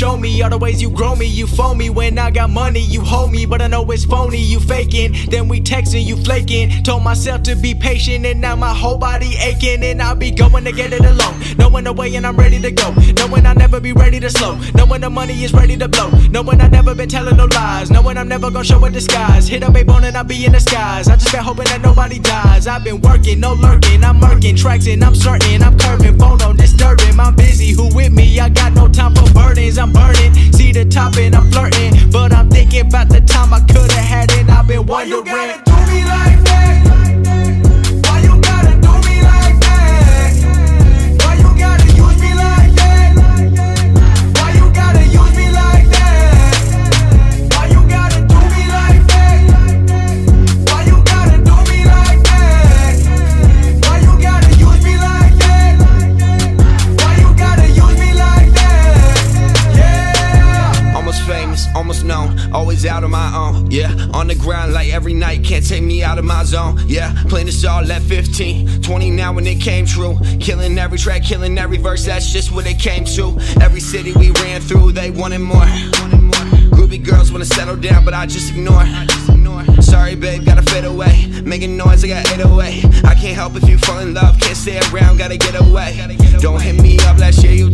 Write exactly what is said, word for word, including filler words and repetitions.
show me all the ways you grow me. You phone me when I got money, you hold me, but I know it's phony. You faking, then we texting, you flaking. Told myself to be patient, and now my whole body aching. And I'll be going to get it alone, knowing the way and I'm ready to go, knowing I'll never be ready to slow, knowing the money is ready to blow, knowing I've never been telling no lies, knowing I'm never gonna show a disguise. Hit up a bone and I'll be in the skies. I just been hoping that nobody dies. I've been working, no lurking, I'm murking tracks and I'm certain, I'm curving, phone on disturbing. I'm busy, who with me? I got no time for burdens, I'm burning, see the top and I'm flirting, but I'm thinking about the time I could've had it. I've been wondering, why you gotta do me like that? Why you gotta do me like that? Why you gotta use me like that? Why you gotta use me like that? Why you gotta do me like that? Why you gotta do me like that? Why you gotta use me like that? Why you gotta use me like that? Yeah. Almost famous, almost known, always out on my own, yeah. On the ground like every night, can't take me out of my zone, yeah. Playing this all at fifteen, twenty now when it came true. Killing every track, killing every verse, that's just what it came to. Every city we ran through, they wanted more. Groovy girls wanna settle down, but I just ignore. Sorry babe, gotta fade away. Making noise, I got eight oh eight. I can't help if you fall in love, can't stay around, gotta get away. Don't hit me up, last year you